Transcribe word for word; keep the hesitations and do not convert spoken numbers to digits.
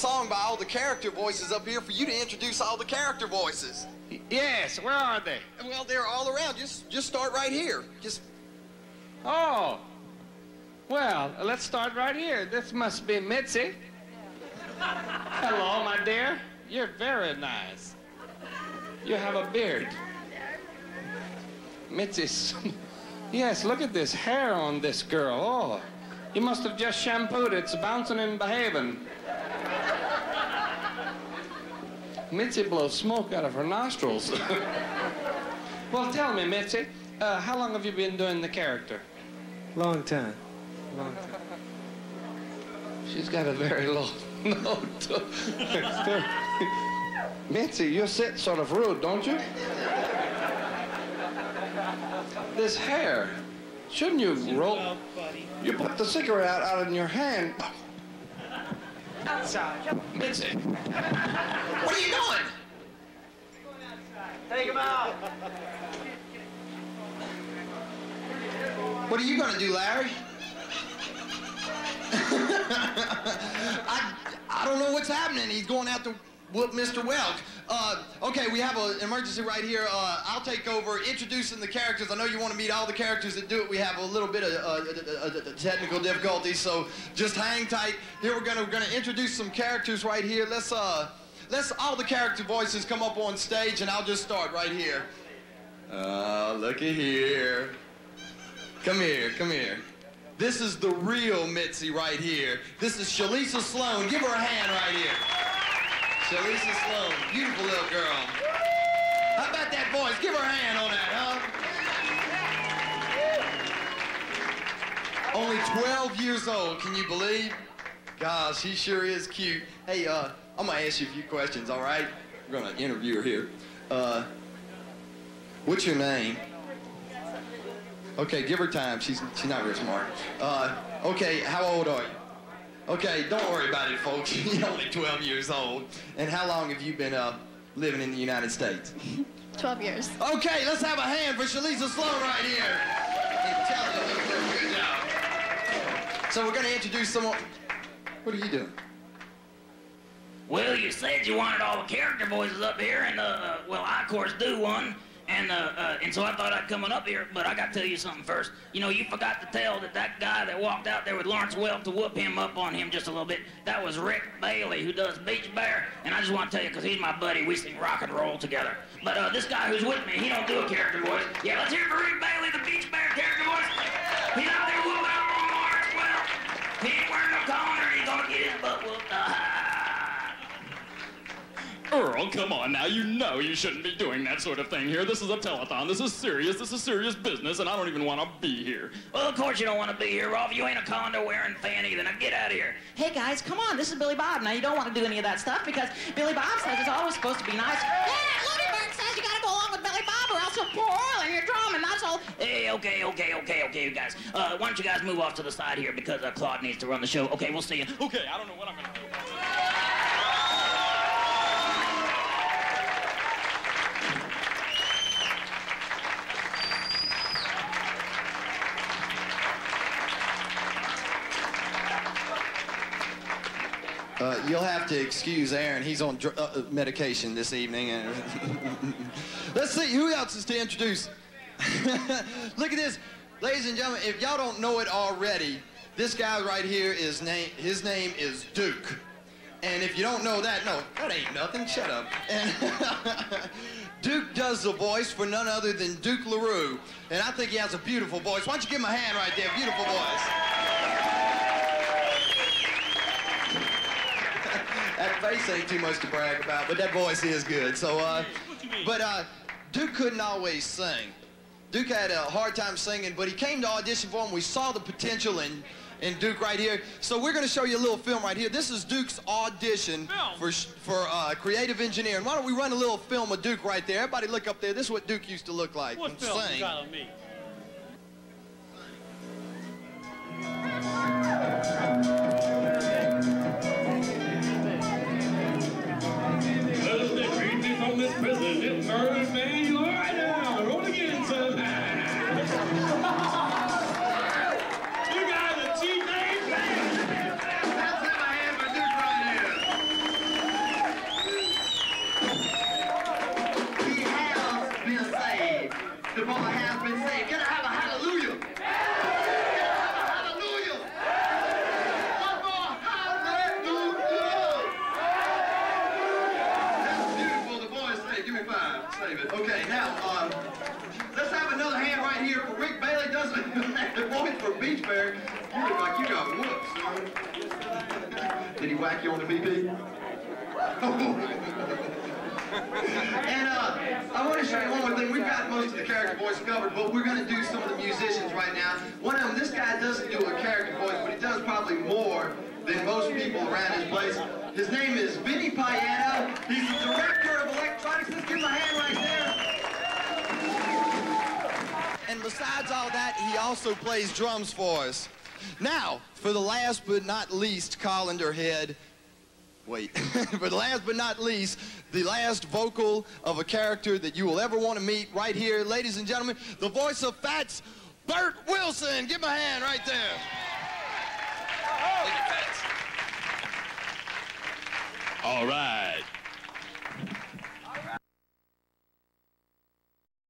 song by all the character voices up here for you to introduce all the character voices. Yes, where are they? Well, they're all around. Just just start right here. Just. Oh. Well, let's start right here. This must be Mitzi. Hello, my dear. You're very nice. You have a beard. Mitzi's... Yes, look at this hair on this girl. Oh, you must have just shampooed. It's bouncing and behaving. Mitzi blows smoke out of her nostrils. Well, tell me, Mitzi, uh, how long have you been doing the character? Long time. Long time. She's got a very low note. Mitzi, you sit sort of rude, don't you? This hair. Shouldn't you roll? Well, you put the cigarette out, out in your hand. Outside. Mitzi. What are you doing? Going outside. Take him out. What are you going to do, Larry? I, I don't know what's happening. He's going out to whoop Mister Welk. Uh, okay, we have an emergency right here. Uh, I'll take over introducing the characters. I know you want to meet all the characters that do it. We have a little bit of uh, technical difficulties, so just hang tight. Here we're gonna we're gonna introduce some characters right here. Let's uh let's all the character voices come up on stage, and I'll just start right here. Uh, looky here. Come here, come here. This is the real Mitzi right here. This is Shalisa Sloan. Give her a hand right here. Shalisa Sloan, beautiful little girl. How about that voice? Give her a hand on that, huh? Only twelve years old, can you believe? Gosh, she sure is cute. Hey, uh, I'm gonna ask you a few questions, all right? We're gonna interview her here. Uh, what's your name? Okay, give her time. She's she's not real smart. Uh, okay, how old are you? Okay, don't worry about it, folks. You're only twelve years old. And how long have you been uh, living in the United States? twelve years. Okay, let's have a hand for Shalisa Sloan right here. Intelligent, good job. So we're going to introduce someone. What are you doing? Well, you said you wanted all the character voices up here, and uh, well, I of course do one. And, uh, uh, and so I thought I'd come on up here, but I got to tell you something first. You know, you forgot to tell that that guy that walked out there with Lawrence Welk to whoop him up on him just a little bit, that was Rick Bailey, who does Beach Bear. And I just want to tell you, because he's my buddy, we sing rock and roll together. But uh, this guy who's with me, he don't do a character voice. Yeah, let's hear it for Rick Bailey, the Beach Bear character voice. He's out there whooping up on Lawrence Welk. He ain't wearing no collar, he's going to get his butt whooped. Uh, Earl, come on now, you know you shouldn't be doing that sort of thing here. This is a telethon, this is serious, this is serious business, and I don't even want to be here. Well, of course you don't want to be here, Rolf. You ain't a condo-wearing fanny, then now get out of here. Hey, guys, come on, this is Billy Bob. Now, you don't want to do any of that stuff, because Billy Bob says it's always supposed to be nice. Yeah, Ludwig says you got to go along with Billy Bob, or else he'll pour oil in your drum, and that's all. Hey, okay, okay, okay, okay, you guys. Uh, why don't you guys move off to the side here, because uh, Claude needs to run the show. Okay, we'll see you. Okay, I don't know what I'm going to do. Uh, you'll have to excuse Aaron. He's on dr uh, medication this evening. Let's see who else is to introduce. Look at this. Ladies and gentlemen, if y'all don't know it already, this guy right here, is name, his name is Duke. And if you don't know that, no, that ain't nothing. Shut up. And Duke does the voice for none other than Duke LaRue. And I think he has a beautiful voice. Why don't you give him a hand right there? Beautiful voice. That face ain't too much to brag about, but that voice is good. So, uh, but uh, Duke couldn't always sing. Duke had a hard time singing, but he came to audition for him. We saw the potential in, in Duke right here. So we're going to show you a little film right here. This is Duke's audition for, for uh, creative engineering. Why don't we run a little film of Duke right there? Everybody look up there. This is what Duke used to look like. What and film sing. You got on me? This president murdered me, you lie down. Roll again, son. You guys are cheap, man. Let's have a hand for Duke right here. Did he whack you on the pee-pee? And uh, I want to show you one more thing. We've got most of the character voice covered, but we're going to do some of the musicians right now. One of them, this guy doesn't do a character voice, but he does probably more than most people around his place. His name is Vinny Payano. He's the director of electronics. Let's give him a hand right there. And besides all that, he also plays drums for us. Now, for the last but not least, colander head. Wait. For the last but not least, the last vocal of a character that you will ever want to meet right here, ladies and gentlemen, the voice of Fats, Bert Wilson. Give him a hand right there. Thank you, Fats. All right.